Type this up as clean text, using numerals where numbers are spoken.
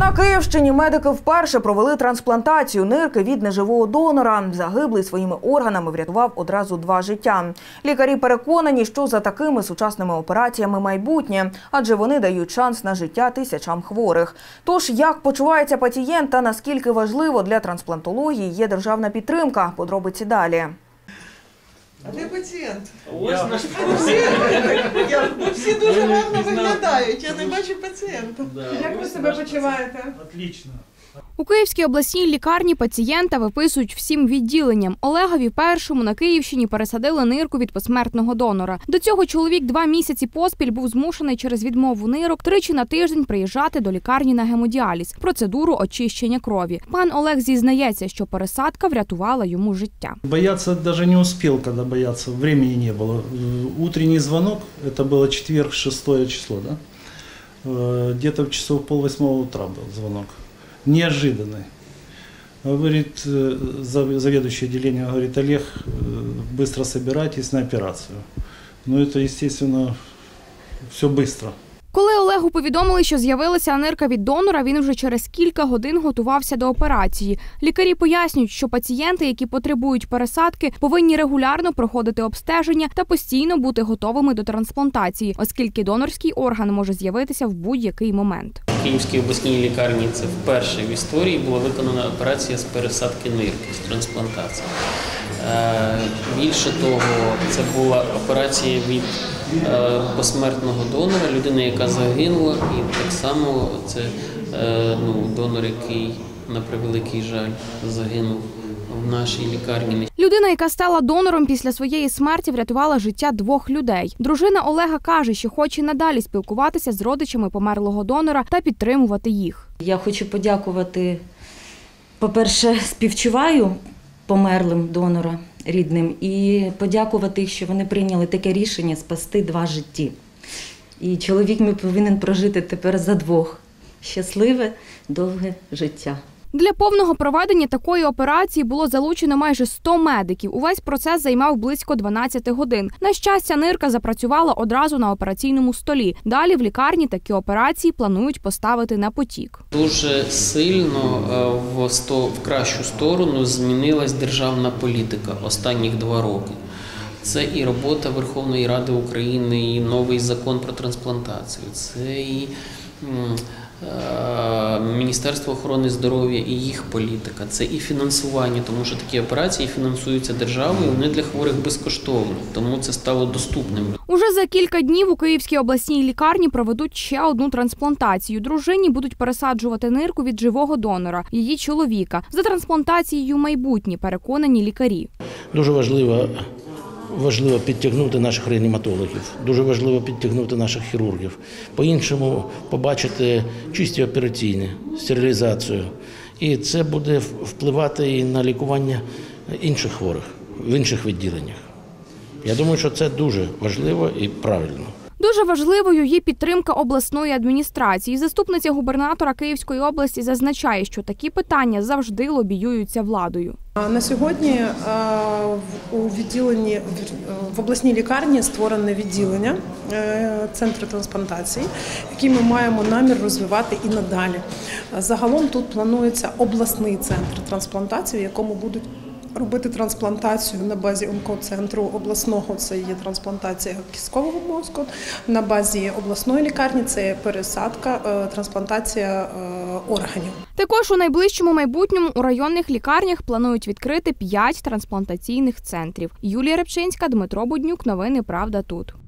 На Київщині медики вперше провели трансплантацію нирки від неживого донора. Загиблий своїми органами врятував одразу два життя. Лікарі переконані, що за такими сучасними операціями майбутнє, адже вони дають шанс на життя тисячам хворих. Тож, як почувається пацієнт та наскільки важливо для трансплантології є державна підтримка – подробиці далі. А де пацієнт? Ось наш пацієнт. Всі дуже гарно виглядають, я не бачу пацієнта. Як ви себе почуваєте? Отлично. У Київській обласній лікарні пацієнта виписують всім відділенням. Олегові першому на Київщині пересадили нирку від посмертного донора. До цього чоловік 2 місяці поспіль був змушений через відмову нирок 3-чи на тиждень приїжджати до лікарні на гемодіаліз – процедуру очищення крові. Пан Олег зізнається, що пересадка врятувала йому життя. Бояться навіть не встиг, коли бояться, часу не було. Утренній дзвінок, це було четвер, 6 число, десь в часов 7:30 утра був дзвінок. Неожиданный. Говорит, заведующий отделением, говорит, Олег, быстро собирайтесь на операцию. Ну, это, естественно, все быстро. Коли Олегу повідомили, що з'явилася нирка від донора, він вже через кілька годин готувався до операції. Лікарі пояснюють, що пацієнти, які потребують пересадки, повинні регулярно проходити обстеження та постійно бути готовими до трансплантації, оскільки донорський орган може з'явитися в будь-який момент. У Київській обласній лікарні це вперше в історії була виконана операція з пересадки нирки, з трансплантації. Більше того, це була операція від посмертного донора, людина, яка загинула, і так само це донор, який, на превеликий жаль, загинув в нашій лікарні. Людина, яка стала донором після своєї смерті, врятувала життя 2 людей. Дружина Олега каже, що хоче надалі спілкуватися з родичами померлого донора та підтримувати їх. Я хочу подякувати, по-перше, співчуваю померлим донора рідним і подякувати їх, що вони прийняли таке рішення спасти 2 житті. І чоловік мій повинен прожити тепер за 2 щасливе, довге життя. Для повного проведення такої операції було залучено майже 100 медиків. Увесь процес займав близько 12 годин. На щастя, нирка запрацювала одразу на операційному столі. Далі в лікарні такі операції планують поставити на потік. Дуже сильно в кращу сторону змінилась державна політика останніх 2 роки. Це і робота Верховної Ради України, і новий закон про трансплантацію, це і Міністерство охорони здоров'я і їх політика, це і фінансування, тому що такі операції фінансуються державою, вони для хворих безкоштовні, тому це стало доступним. Уже за кілька днів у Київській обласній лікарні проведуть ще одну трансплантацію. Дружині будуть пересаджувати нирку від живого донора, її чоловіка. За трансплантацією майбутнє, переконані лікарі. Дуже важливо підтягнути наших реаніматологів, дуже важливо підтягнути наших хірургів. По-іншому побачити чисті операційні, стерилізацію. І це буде впливати і на лікування інших хворих в інших відділеннях. Я думаю, що це дуже важливо і правильно. Дуже важливою є підтримка обласної адміністрації. Заступниця губернатора Київської області зазначає, що такі питання завжди лобіюються владою. На сьогодні в обласній лікарні створено відділення центру трансплантації, який ми маємо намір розвивати і надалі. Загалом тут планується обласний центр трансплантації, в якому будуть робити трансплантацію на базі онкоцентру обласного – це є трансплантація кісткового мозку, на базі обласної лікарні – це пересадка, трансплантація органів. Також у найближчому майбутньому у районних лікарнях планують відкрити 5 трансплантаційних центрів. Юлія Репчинська, Дмитро Буднюк. Новини «Правда. Тут».